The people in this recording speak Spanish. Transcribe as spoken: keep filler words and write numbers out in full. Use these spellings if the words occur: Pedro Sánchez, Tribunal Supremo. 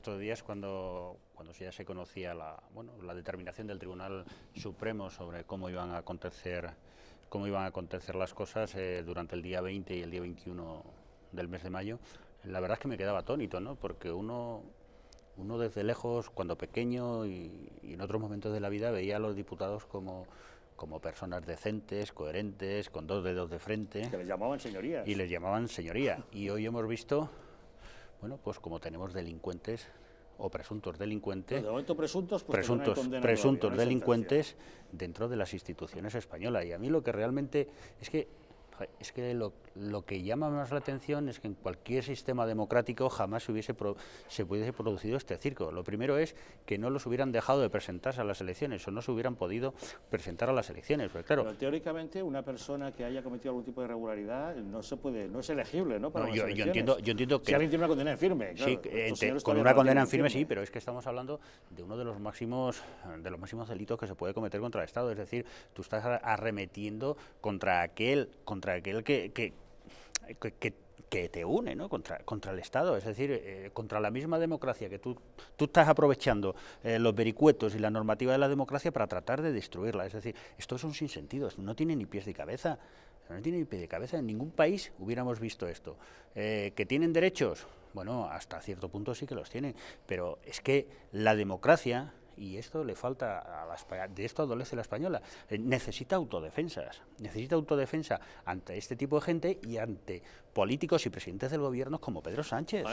Estos días, cuando, cuando ya se conocía la, bueno, la determinación del Tribunal Supremo sobre cómo iban a acontecer, cómo iban a acontecer las cosas eh, durante el día veinte y el día veintiuno del mes de mayo, la verdad es que me quedaba atónito, ¿no? Porque uno, uno desde lejos, cuando pequeño y, y en otros momentos de la vida, veía a los diputados como... como personas decentes, coherentes, con dos dedos de frente. Que les llamaban señorías. Y les llamaban señoría. Y hoy hemos visto, bueno, pues como tenemos delincuentes o presuntos delincuentes... No, de momento presuntos, pues presuntos, condena presuntos todavía, ¿no? delincuentes dentro de las instituciones españolas. Y a mí lo que realmente es que, es que lo, lo que llama más la atención es que en cualquier sistema democrático jamás se hubiese, pro, se hubiese producido este circo. Lo primero es que no los hubieran dejado de presentarse a las elecciones o no se hubieran podido presentar a las elecciones. Pero, claro, Pero teóricamente una persona que haya cometido algún tipo de irregularidad no se puede, no es elegible, ¿no? Para no, yo, yo, entiendo, yo entiendo que... Si alguien tiene una condena en firme. Claro, sí, eh, te, con una condena en firme, firme sí, pero es que estamos hablando de uno de los máximos de los máximos delitos que se puede cometer contra el Estado. Es decir, tú estás arremetiendo contra aquel... contra aquel que, que, que, que te une, ¿no? contra, contra el Estado, es decir, eh, contra la misma democracia, que tú, tú estás aprovechando eh, los vericuetos y la normativa de la democracia para tratar de destruirla. Es decir, esto es un sinsentido, no tiene ni pies ni cabeza, no tiene ni pies ni cabeza, en ningún país hubiéramos visto esto. Eh, ¿Que tienen derechos? Bueno, hasta cierto punto sí que los tienen, pero es que la democracia... y esto le falta a la, de esto adolece la española, eh, necesita autodefensas, necesita autodefensa ante este tipo de gente y ante políticos y presidentes del gobierno como Pedro Sánchez.